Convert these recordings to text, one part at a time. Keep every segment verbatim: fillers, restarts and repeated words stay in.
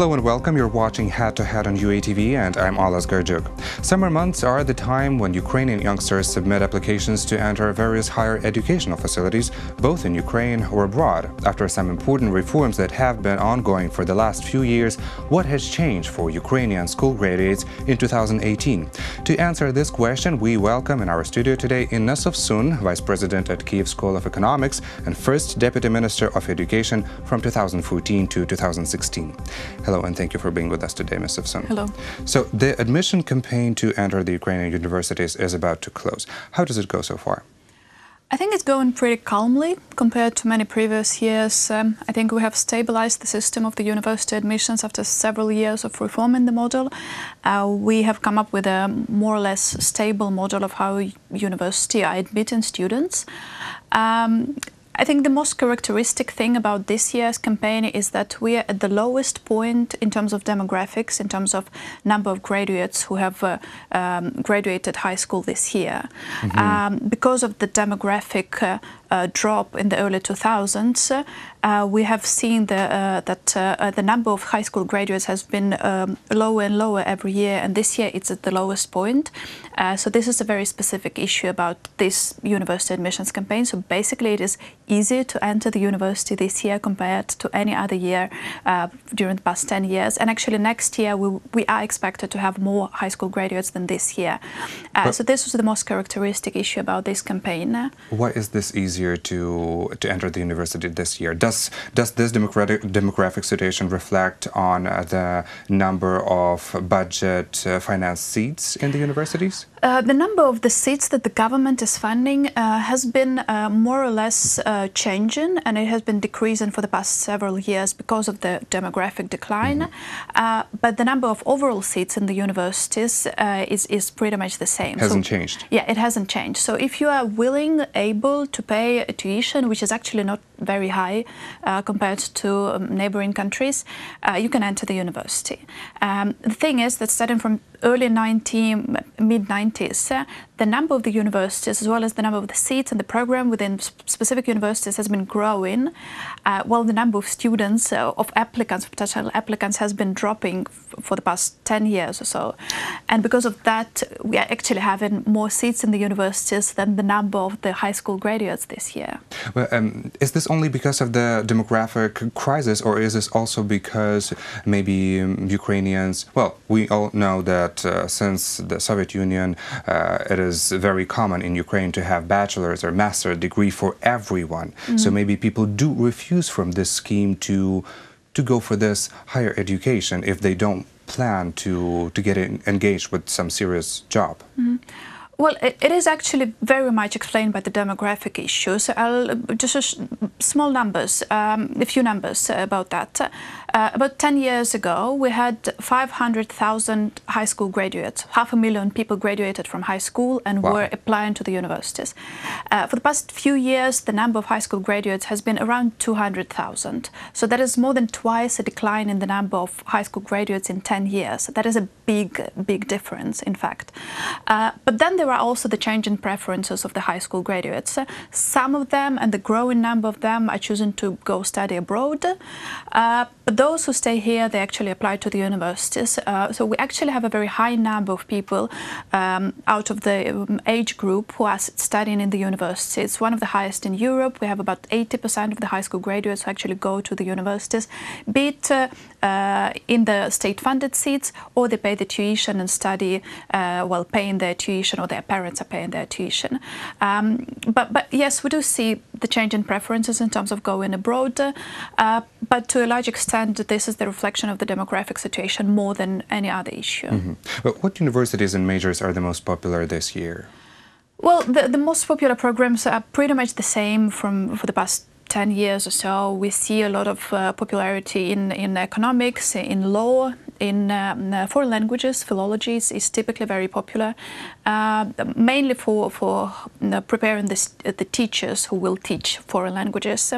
Hello and welcome, you're watching Head to Head on U A T V and I'm Oles Gerdjuk. Summer months are the time when Ukrainian youngsters submit applications to enter various higher educational facilities, both in Ukraine or abroad. After some important reforms that have been ongoing for the last few years, what has changed for Ukrainian school graduates in two thousand eighteen? To answer this question, we welcome in our studio today Inna Sovsun, Vice President at Kyiv School of Economics and First Deputy Minister of Education from two thousand fourteen to two thousand sixteen. Hello and thank you for being with us today, Miz Sovsun. Hello. So the admission campaign to enter the Ukrainian universities is about to close. How does it go so far? I think it's going pretty calmly compared to many previous years. Um, I think we have stabilized the system of the university admissions after several years of reforming the model. Uh, we have come up with a more or less stable model of how universities are admitting students. Um, I think the most characteristic thing about this year's campaign is that we are at the lowest point in terms of demographics, in terms of number of graduates who have uh, um, graduated high school this year. Mm-hmm. Um, because of the demographic uh, uh, drop in the early two thousands, uh, we have seen the, uh, that uh, uh, the number of high school graduates has been um, lower and lower every year, and this year it's at the lowest point. Uh, so this is a very specific issue about this university admissions campaign. So basically it is easier to enter the university this year compared to any other year uh, during the past ten years. And actually next year we, we are expected to have more high school graduates than this year. Uh, so this was the most characteristic issue about this campaign. Why is this easier to to enter the university this year? Does, does this democratic, demographic situation reflect on uh, the number of budget uh, finance seats in the universities? Uh, the number of the seats that the government is funding uh, has been uh, more or less uh, changing, and it has been decreasing for the past several years because of the demographic decline. Mm-hmm. uh, but the number of overall seats in the universities uh, is, is pretty much the same. Hasn't so, changed. Yeah, it hasn't changed. So if you are willing, able to pay a tuition, which is actually not very high uh, compared to um, neighboring countries, uh, you can enter the university. Um, the thing is that starting from early nineteen, mid nineties, uh, the number of the universities as well as the number of the seats and the program within sp specific universities has been growing, uh, while the number of students, uh, of applicants, potential applicants, has been dropping for the past ten years or so. And because of that, we are actually having more seats in the universities than the number of the high school graduates this year. Well, um, is this only because of the demographic crisis, or is this also because maybe um, Ukrainians, well, we all know that uh, since the Soviet Union, uh, it is very common in Ukraine to have bachelor's or master's degree for everyone. Mm-hmm. So maybe people do refuse from this scheme to, to go for this higher education if they don't plan to, to get in, engaged with some serious job. Mm-hmm. Well, it is actually very much explained by the demographic issues. So I'll just small numbers, um, a few numbers about that. Uh, about ten years ago, we had five hundred thousand high school graduates. Half a million people graduated from high school and wow. were applying to the universities. Uh, for the past few years, the number of high school graduates has been around two hundred thousand. So that is more than twice a decline in the number of high school graduates in ten years. That is a big, big difference, in fact. Uh, but then there are also the changing preferences of the high school graduates. Some of them, and the growing number of them, are choosing to go study abroad. Uh, but those who stay here, they actually apply to the universities. Uh, so we actually have a very high number of people um, out of the age group who are studying in the universities. It's one of the highest in Europe. We have about eighty percent of the high school graduates who actually go to the universities, be it uh, uh, in the state-funded seats, or they pay the tuition and study uh, while paying their tuition, or their parents are paying their tuition. Um, but, but yes, we do see the change in preferences in terms of going abroad, uh, but to a large extent this is the reflection of the demographic situation more than any other issue. Mm-hmm. But what universities and majors are the most popular this year? Well, the, the most popular programs are pretty much the same from for the past ten years or so. We see a lot of uh, popularity in, in economics, in law, in um, foreign languages. Philology is typically very popular, uh, mainly for, for you know, preparing the, the teachers who will teach foreign languages.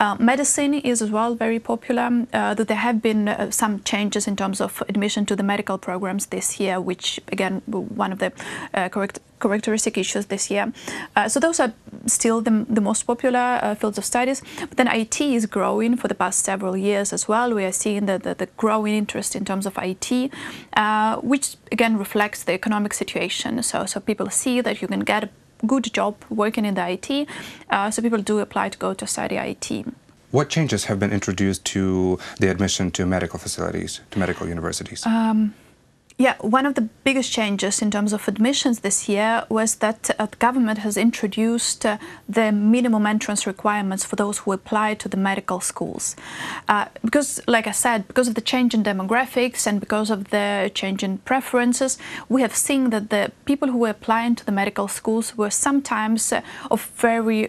Uh, medicine is as well very popular, uh, though there have been uh, some changes in terms of admission to the medical programs this year, which again, one of the uh, correct characteristic issues this year. Uh, so those are still the, the most popular uh, fields of studies. But then I T is growing for the past several years as well. We are seeing the, the, the growing interest in terms of I T, uh, which again reflects the economic situation. So, so people see that you can get a good job working in the I T, uh, so people do apply to go to study I T. What changes have been introduced to the admission to medical facilities, to medical universities? Um, Yeah, one of the biggest changes in terms of admissions this year was that uh, the government has introduced uh, the minimum entrance requirements for those who apply to the medical schools. Uh, because, like I said, because of the change in demographics and because of the change in preferences, we have seen that the people who were applying to the medical schools were sometimes uh, of very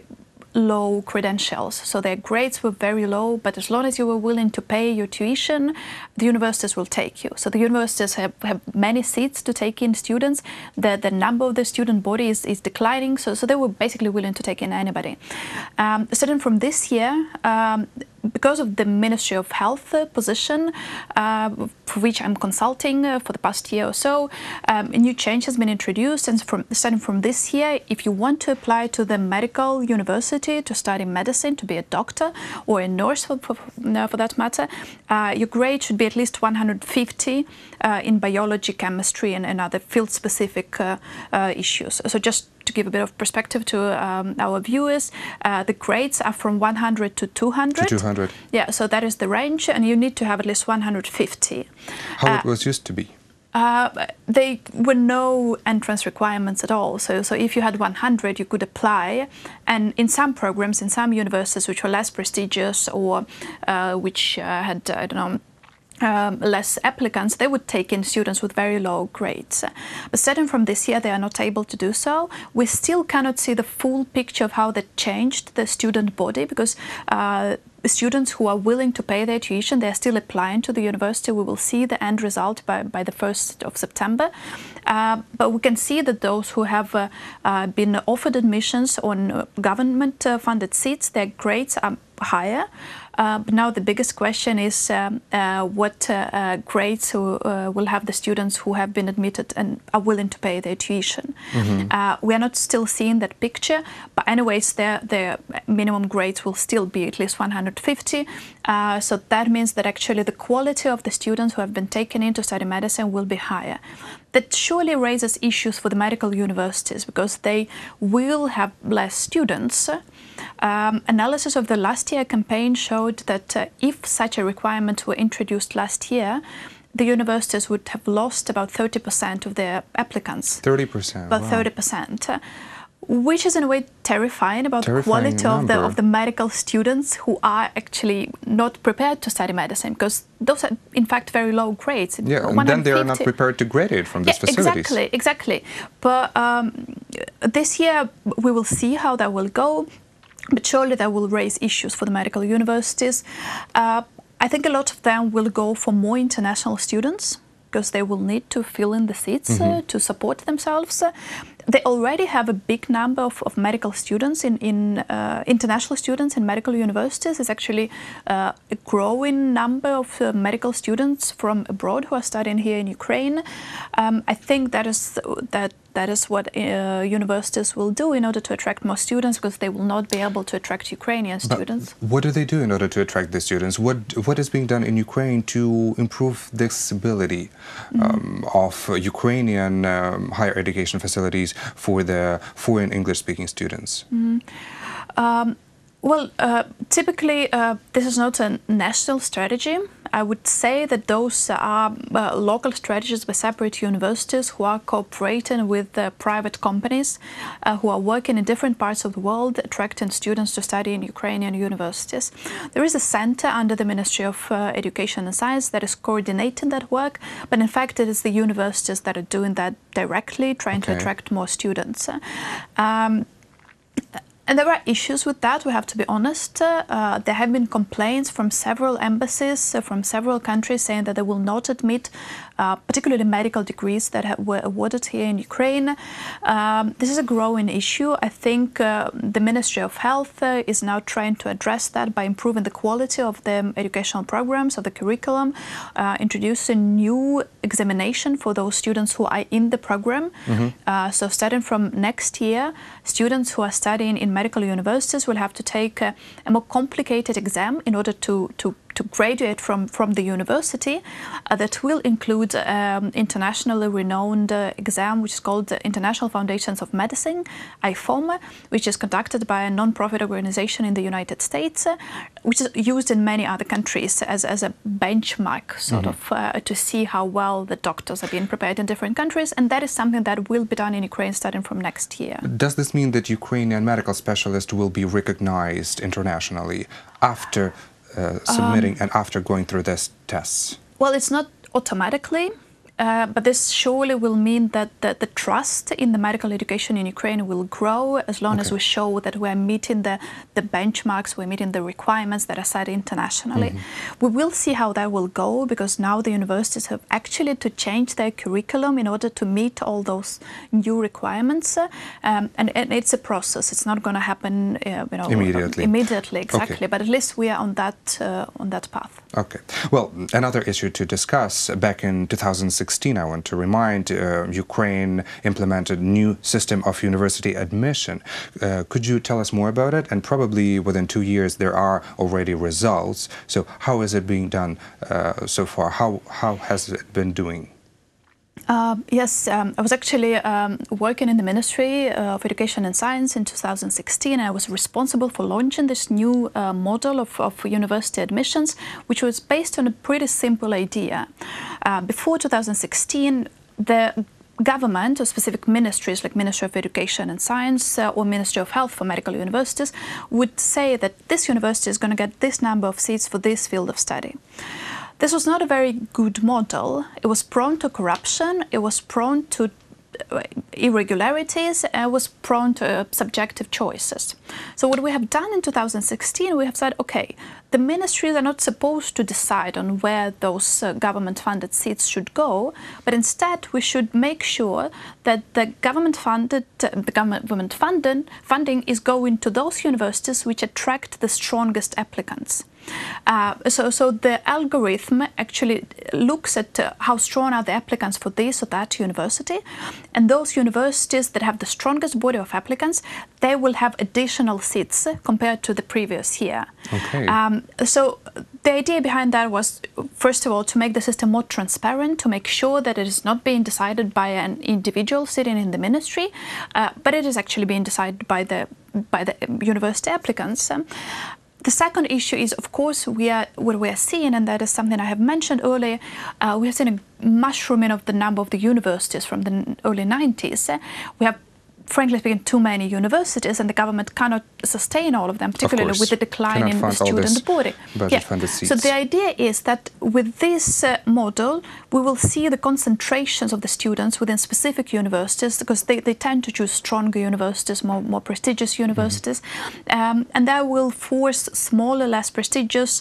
low credentials. So their grades were very low, but as long as you were willing to pay your tuition, the universities will take you. So the universities have, have many seats to take in students. The, the number of the student body is, is declining, so, so they were basically willing to take in anybody. Um, starting from this year, um, because of the Ministry of Health uh, position, uh, for which I'm consulting uh, for the past year or so, um, a new change has been introduced. And from, starting from this year, if you want to apply to the medical university to study medicine, to be a doctor or a nurse for, for, no, for that matter, uh, your grade should be at least one hundred fifty uh, in biology, chemistry, and, and other field-specific uh, uh, issues. So just to give a bit of perspective to um, our viewers, uh, the grades are from one hundred to two hundred. To two hundred. Yeah, so that is the range, and you need to have at least one hundred fifty. How uh, it was used to be? Uh, there were no entrance requirements at all. So, so if you had one hundred, you could apply. And in some programs, in some universities which were less prestigious or uh, which uh, had, I don't know, Um, less applicants, they would take in students with very low grades. But starting from this year, they are not able to do so. We still cannot see the full picture of how that changed the student body, because uh, students who are willing to pay their tuition, they are still applying to the university. We will see the end result by, by the first of September. Uh, but we can see that those who have uh, uh, been offered admissions on government-funded seats, their grades are higher. Uh, but now the biggest question is um, uh, what uh, uh, grades uh, will have the students who have been admitted and are willing to pay their tuition. Mm-hmm. uh, we are not still seeing that picture, but anyways, their, their minimum grades will still be at least one hundred fifty. Uh, so that means that actually the quality of the students who have been taken in to study medicine will be higher. That surely raises issues for the medical universities, because they will have less students. Um, analysis of the last year campaign showed that uh, if such a requirement were introduced last year, the universities would have lost about thirty percent of their applicants. thirty percent? About wow. thirty percent. Uh, which is in a way terrifying about terrifying the quality of the, of the medical students who are actually not prepared to study medicine, because those are in fact very low grades. Yeah, and then they are not prepared to graduate from these yeah, facilities. Exactly, exactly. But um, this year we will see how that will go, but surely that will raise issues for the medical universities. Uh, I think a lot of them will go for more international students, because they will need to fill in the seats mm-hmm. uh, to support themselves. Uh, they already have a big number of, of medical students, in, in uh, international students in medical universities. It's actually uh, a growing number of uh, medical students from abroad who are studying here in Ukraine. Um, I think that is that. That is what uh, universities will do in order to attract more students, because they will not be able to attract Ukrainian but students. What do they do in order to attract the students? What what is being done in Ukraine to improve the accessibility um, mm. of Ukrainian um, higher education facilities for the foreign English-speaking students? Mm. Um, well, uh, typically uh, this is not a national strategy. I would say that those are uh, local strategies by separate universities who are cooperating with uh, private companies uh, who are working in different parts of the world, attracting students to study in Ukrainian universities. There is a center under the Ministry of uh, Education and Science that is coordinating that work, but in fact it is the universities that are doing that directly, trying okay. to attract more students. Um, And there are issues with that, we have to be honest. Uh, there have been complaints from several embassies, uh, from several countries, saying that they will not admit uh, particularly medical degrees that have, were awarded here in Ukraine. Um, this is a growing issue. I think uh, the Ministry of Health uh, is now trying to address that by improving the quality of the educational programs, of the curriculum, uh, introducing new examination for those students who are in the program. Mm-hmm. uh, so starting from next year, students who are studying in medical universities will have to take a, a more complicated exam in order to, to, to graduate from, from the university uh, that will include um, internationally renowned uh, exam, which is called the International Foundations of Medicine, I F O M, which is conducted by a non-profit organization in the United States, uh, which is used in many other countries as, as a benchmark, sort mm-hmm. of, uh, to see how well the doctors are being prepared in different countries. And that is something that will be done in Ukraine starting from next year. Does this mean that Ukrainian medical specialists will be recognized internationally after Uh, submitting um, and after going through these tests? Well, it's not automatically, uh, but this surely will mean that the, the trust in the medical education in Ukraine will grow as long okay. as we show that we're meeting the, the benchmarks, we're meeting the requirements that are set internationally. Mm-hmm. We will see how that will go, because now the universities have actually to change their curriculum in order to meet all those new requirements. Um, and, and it's a process. It's not going to happen uh, you know, immediately. Immediately, exactly. Okay. But at least we are on that, uh, on that path. Okay. Well, another issue to discuss. Back in two thousand sixteen, I want to remind, uh, Ukraine implemented a new system of university admission. Uh, could you tell us more about it? And probably within two years there are already results. So how is it being done uh, so far? How, how has it been doing? Uh, yes, um, I was actually um, working in the Ministry uh, of Education and Science in two thousand sixteen. I was responsible for launching this new uh, model of, of university admissions, which was based on a pretty simple idea. Uh, before two thousand sixteen, the government or specific ministries like Ministry of Education and Science uh, or Ministry of Health for medical universities would say that this university is going to get this number of seats for this field of study. This was not a very good model. It was prone to corruption, it was prone to irregularities, and it was prone to uh, subjective choices. So what we have done in two thousand sixteen, we have said, okay, the ministries are not supposed to decide on where those uh, government-funded seats should go, but instead we should make sure that the government-funded uh, the government funding, funding is going to those universities which attract the strongest applicants. Uh, so, so the algorithm actually looks at uh, how strong are the applicants for this or that university, and those universities that have the strongest body of applicants, they will have additional seats compared to the previous year. Okay. Um, so the idea behind that was, first of all, to make the system more transparent, to make sure that it is not being decided by an individual sitting in the ministry, uh, but it is actually being decided by the by the university applicants. Um, The second issue is, of course, we are, what we are seeing, and that is something I have mentioned earlier, uh, we have seen a mushrooming of the number of the universities from the early nineties. We have, frankly speaking, too many universities, and the government cannot sustain all of them, particularly of with the decline in the student body. Yeah. So the idea is that with this uh, model, we will see the concentrations of the students within specific universities, because they, they tend to choose stronger universities, more, more prestigious universities, mm-hmm. um, and that will force smaller, less prestigious,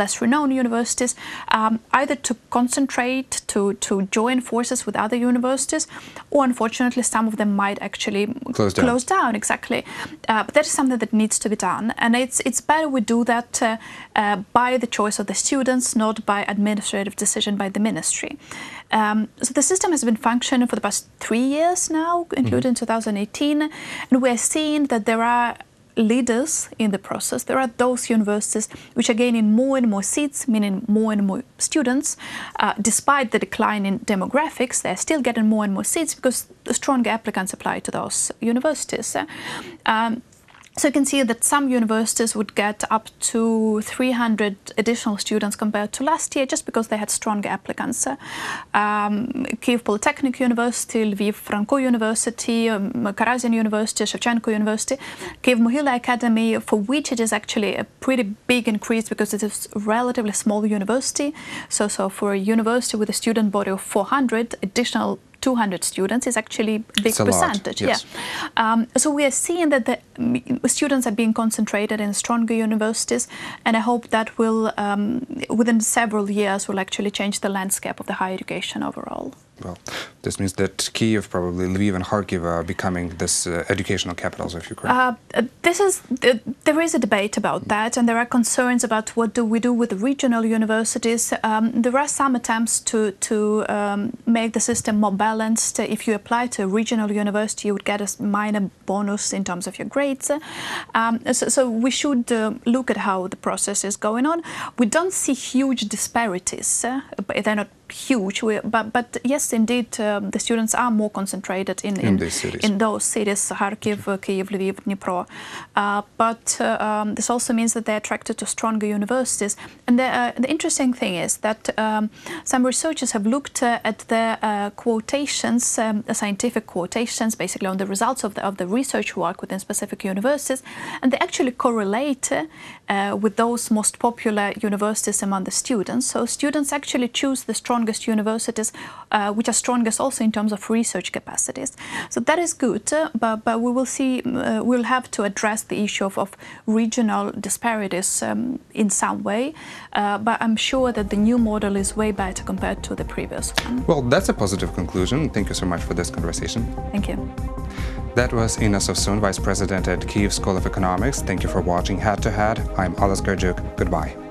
less renowned universities um, either to concentrate, to, to join forces with other universities, or unfortunately some of them might actually close down, close down exactly. Uh, but that is something that needs to be done, and it's, it's better we do that uh, uh, by the choice of the students, not by administrative decision by the ministry. Um, so the system has been functioning for the past three years now, including mm-hmm. twenty eighteen, and we're seeing that there are leaders in the process. There are those universities which are gaining more and more seats, meaning more and more students. Uh, despite the decline in demographics, they're still getting more and more seats because the stronger applicants apply to those universities. Um, So you can see that some universities would get up to three hundred additional students compared to last year, just because they had stronger applicants. Um, Kyiv Polytechnic University, Lviv-Franco University, um, Karazin University, Shevchenko University, Kyiv-Muhila Academy, for which it is actually a pretty big increase because it is a relatively small university. So, so for a university with a student body of four hundred, additional two hundred students is actually a big percentage. A lot, yes. Yeah. Um, so we are seeing that the students are being concentrated in stronger universities, and I hope that will, um, within several years, will actually change the landscape of the higher education overall. Well, this means that Kyiv, probably Lviv and Kharkiv are becoming this uh, educational capitals of Ukraine. Uh, this is, uh, there is a debate about that, and there are concerns about what do we do with the regional universities. Um, there are some attempts to, to um, make the system more balanced. If you apply to a regional university, you would get a minor bonus in terms of your grades. Um, so, so we should uh, look at how the process is going on. We don't see huge disparities, uh, but they're not huge, we, but, but yes, indeed, um, the students are more concentrated in in, in, in those cities, Kharkiv, uh, Kyiv, Lviv, Dnipro. Uh, but uh, um, this also means that they're attracted to stronger universities. And the, uh, the interesting thing is that um, some researchers have looked uh, at the uh, quotations, um, the scientific quotations, basically on the results of the, of the research work within specific universities, and they actually correlate uh, with those most popular universities among the students. So students actually choose the strong universities, uh, which are strongest also in terms of research capacities. So that is good, uh, but, but we will see, uh, we'll have to address the issue of, of regional disparities um, in some way, uh, but I'm sure that the new model is way better compared to the previous one. Well, that's a positive conclusion. Thank you so much for this conversation. Thank you. That was Inna Sovsun, Vice President at Kyiv School of Economics. Thank you for watching Head to Head. I'm Oles Gerdjuk. Goodbye.